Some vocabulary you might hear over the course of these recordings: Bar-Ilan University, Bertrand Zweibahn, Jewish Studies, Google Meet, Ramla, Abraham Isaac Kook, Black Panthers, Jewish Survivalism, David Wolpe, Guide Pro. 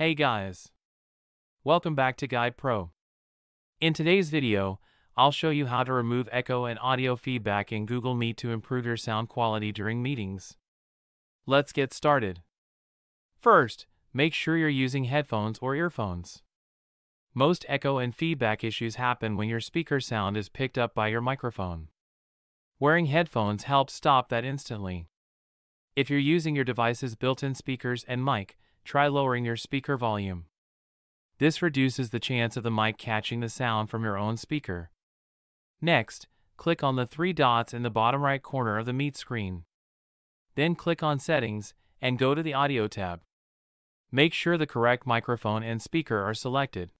Hey guys! Welcome back to Guide Pro. In today's video, I'll show you how to remove echo and audio feedback in Google Meet to improve your sound quality during meetings. Let's get started. First, make sure you're using headphones or earphones. Most echo and feedback issues happen when your speaker sound is picked up by your microphone. Wearing headphones helps stop that instantly. If you're using your device's built-in speakers and mic, try lowering your speaker volume. This reduces the chance of the mic catching the sound from your own speaker. Next, click on the three dots in the bottom right corner of the Meet screen. Then click on Settings and go to the Audio tab. Make sure the correct microphone and speaker are selected.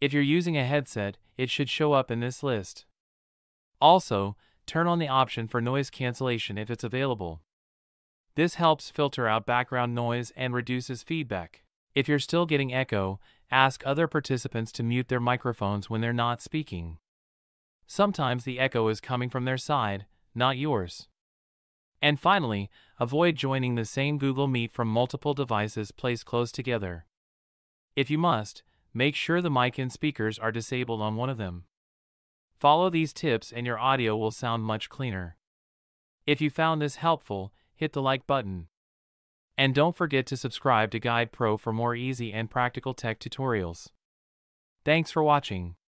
If you're using a headset, it should show up in this list. Also, turn on the option for noise cancellation if it's available. This helps filter out background noise and reduces feedback. If you're still getting echo, ask other participants to mute their microphones when they're not speaking. Sometimes the echo is coming from their side, not yours. And finally, avoid joining the same Google Meet from multiple devices placed close together. If you must, make sure the mic and speakers are disabled on one of them. Follow these tips and your audio will sound much cleaner. If you found this helpful, hit the like button. And don't forget to subscribe to Guide Pro for more easy and practical tech tutorials. Thanks for watching.